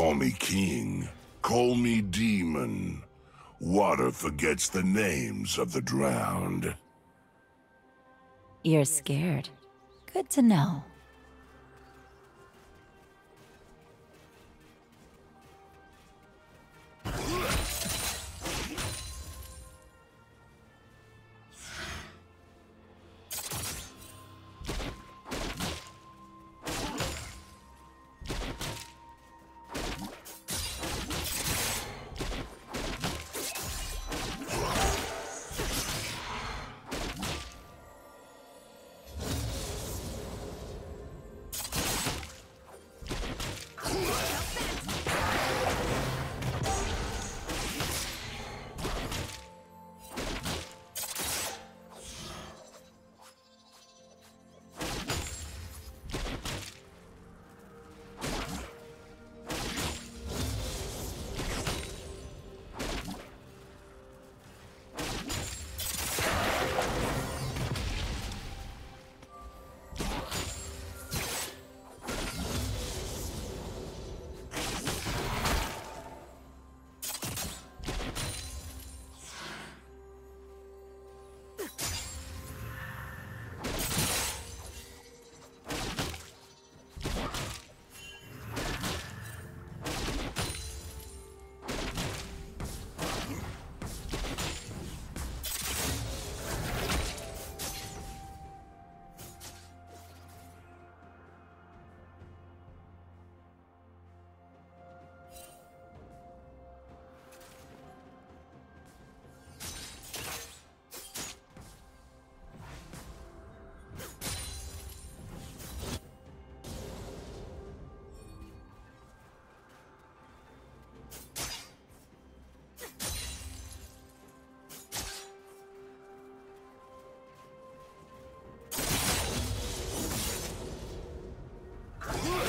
Call me king, call me demon. Water forgets the names of the drowned. You're scared. Good to know. Blood.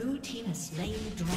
Blue team has slain the dragon.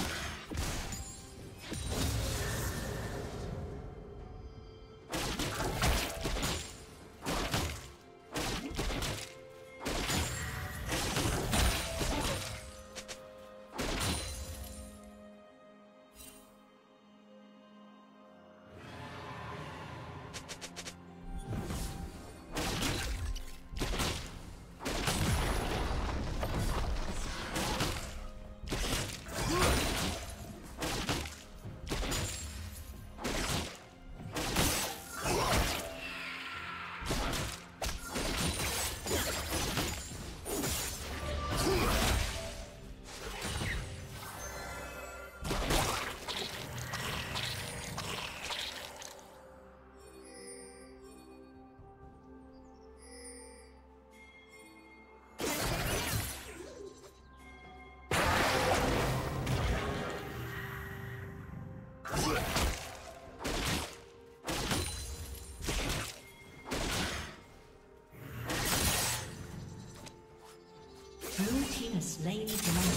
team has slain the dragon.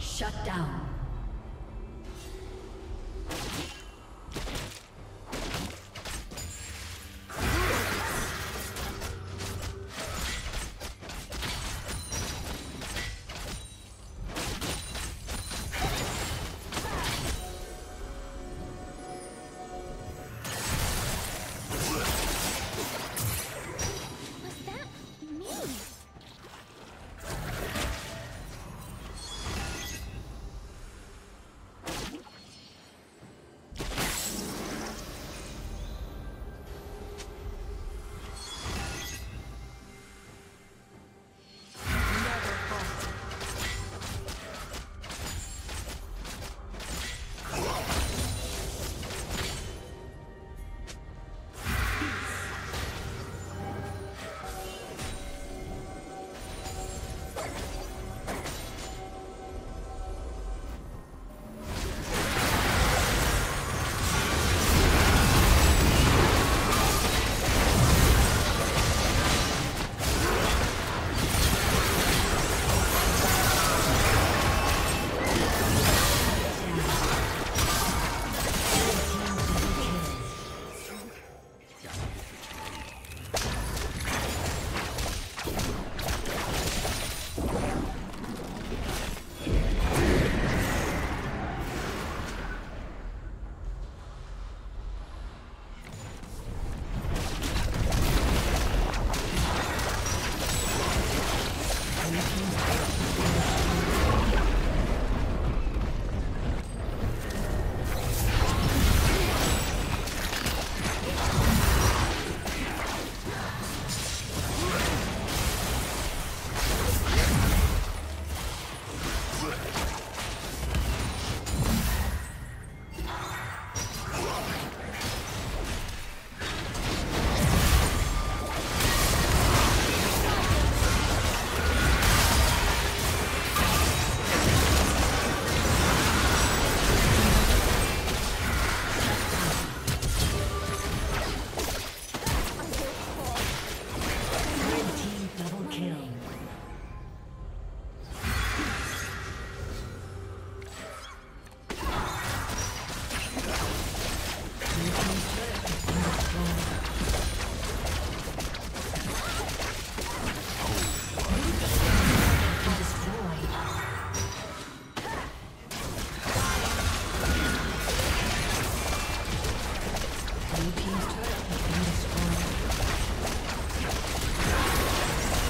Shut down.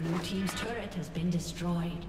Blue team's turret has been destroyed.